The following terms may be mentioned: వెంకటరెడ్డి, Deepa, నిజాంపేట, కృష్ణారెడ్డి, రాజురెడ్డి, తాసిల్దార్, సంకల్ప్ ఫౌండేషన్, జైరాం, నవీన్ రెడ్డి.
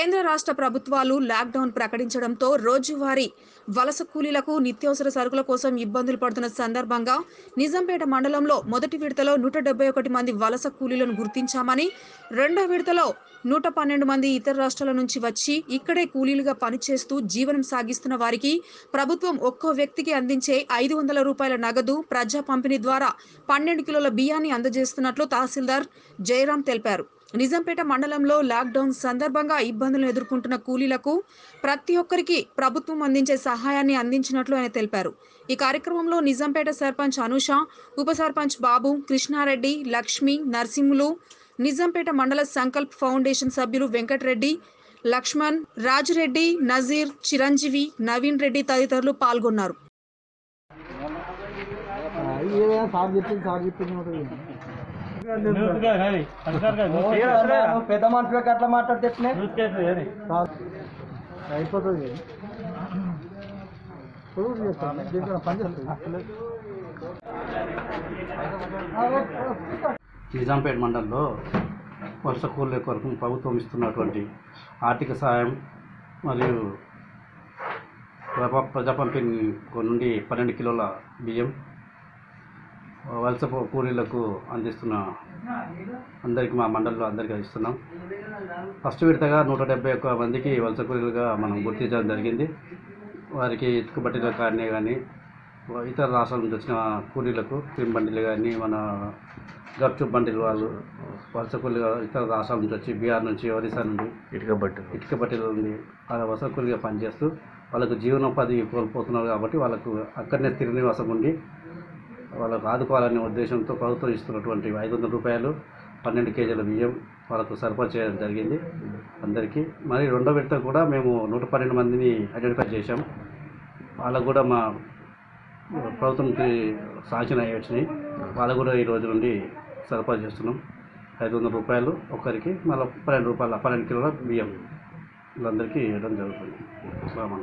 కేంద్ర రాష్ట్ర ప్రభుత్వాలు లాక్డౌన్ ప్రకటించడంతో రోజువారీ వలస కూలీలకు నిత్యావసర సరుకుల కోసం ఇబ్బందులు పడుతున్న సందర్భంగా నిజాంపేట మండలంలో మొదటి విడతలో 171 మంది వలస కూలీలను గుర్తించామని, రెండో విడతలో 112 మంది ఇతర రాష్ట్రాల నుంచి వచ్చి ఇక్కడే కూలీలుగా పనిచేస్తూ జీవనం సాగిస్తున్న వారికి ప్రభుత్వం ఒక్కో వ్యక్తికి అందించే 500 రూపాయల నగదు ప్రజా పంపిణీ ద్వారా 12 కిలోల బియ్యాన్ని అందజేస్తున్నట్లు తహసీల్దార్ జైరాం తెలిపారు। నిజాంపేట మండలంలో లాక్డౌన్ సందర్భంగా ఇబ్బందులు ఎదుర్కొంటున్న కూలీలకు ప్రతి ఒక్కరికి ప్రభుత్వం అందించే సహాయాన్ని అందించినట్లు ఆయన తెలిపారు। ఈ కార్యక్రమంలో నిజాంపేట సర్పంచ్ అనుష, ఉప సర్పంచ్ బాబు, కృష్ణారెడ్డి, లక్ష్మి, నర్సింహులు, నిజాంపేట మండల సంకల్ప్ ఫౌండేషన్ సభ్యులు వెంకటరెడ్డి, లక్ష్మణ్, రాజురెడ్డి, నజీర్, చిరంజీవి, నవీన్ రెడ్డి తదితరులు పాల్గొన్నారు। పెద్ద మనుషులకు అట్లా మాట్లాడితే అయిపోతుంది। నిజాంపేట మండలంలో వలస కూలీల కొరకు ప్రభుత్వం ఇస్తున్నటువంటి ఆర్థిక సాయం మరియు ప్రజా పంపిణీ నుండి 12 కిలోల బియ్యం వలస కూలీలకు అందిస్తున్న అందరికీ మా మండలిలో అందరికీ ఇస్తున్నాం। ఫస్ట్ విడతగా 171 మందికి వలస కూలీలుగా మనం గుర్తించడం జరిగింది। వారికి ఇటుక బట్టీల కానీ ఇతర రాష్ట్రాల నుంచి వచ్చిన కూలీలకు క్రీమ్ బండిలు కానీ మన గప్చుప్ బండిలు వాళ్ళు వలస కూలీగా ఇతర రాష్ట్రాల నుంచి వచ్చి బీహార్ నుంచి ఒరిస్సా నుండి ఇటుక బట్టీల నుండి వాళ్ళ వలస కూలీగా పనిచేస్తూ వాళ్ళకు జీవనోపాధి కోల్పోతున్నారు కాబట్టి వాళ్ళకు అక్కడనే స్థిర నివాసం ఉండి వాళ్ళకు ఆదుకోవాలనే ఉద్దేశంతో ప్రభుత్వం ఇస్తున్నటువంటి 500 రూపాయలు 12 కేజీల బియ్యం వాళ్ళకు సరఫరా చేయడం జరిగింది అందరికీ। మరి రెండో విడత కూడా మేము 112 మందిని ఐడెంటిఫై చేశాం। వాళ్ళకు కూడా మా ప్రభుత్వంకి శాంక్షన్ అయ్యి వచ్చినాయి। వాళ్ళకు కూడా ఈ రోజు నుండి సరఫరా చేస్తున్నాం। 500 రూపాయలు ఒక్కరికి, మళ్ళీ 12 రూపాయల 12 కిలోల బియ్యం వీళ్ళందరికీ ఇవ్వడం జరుగుతుంది।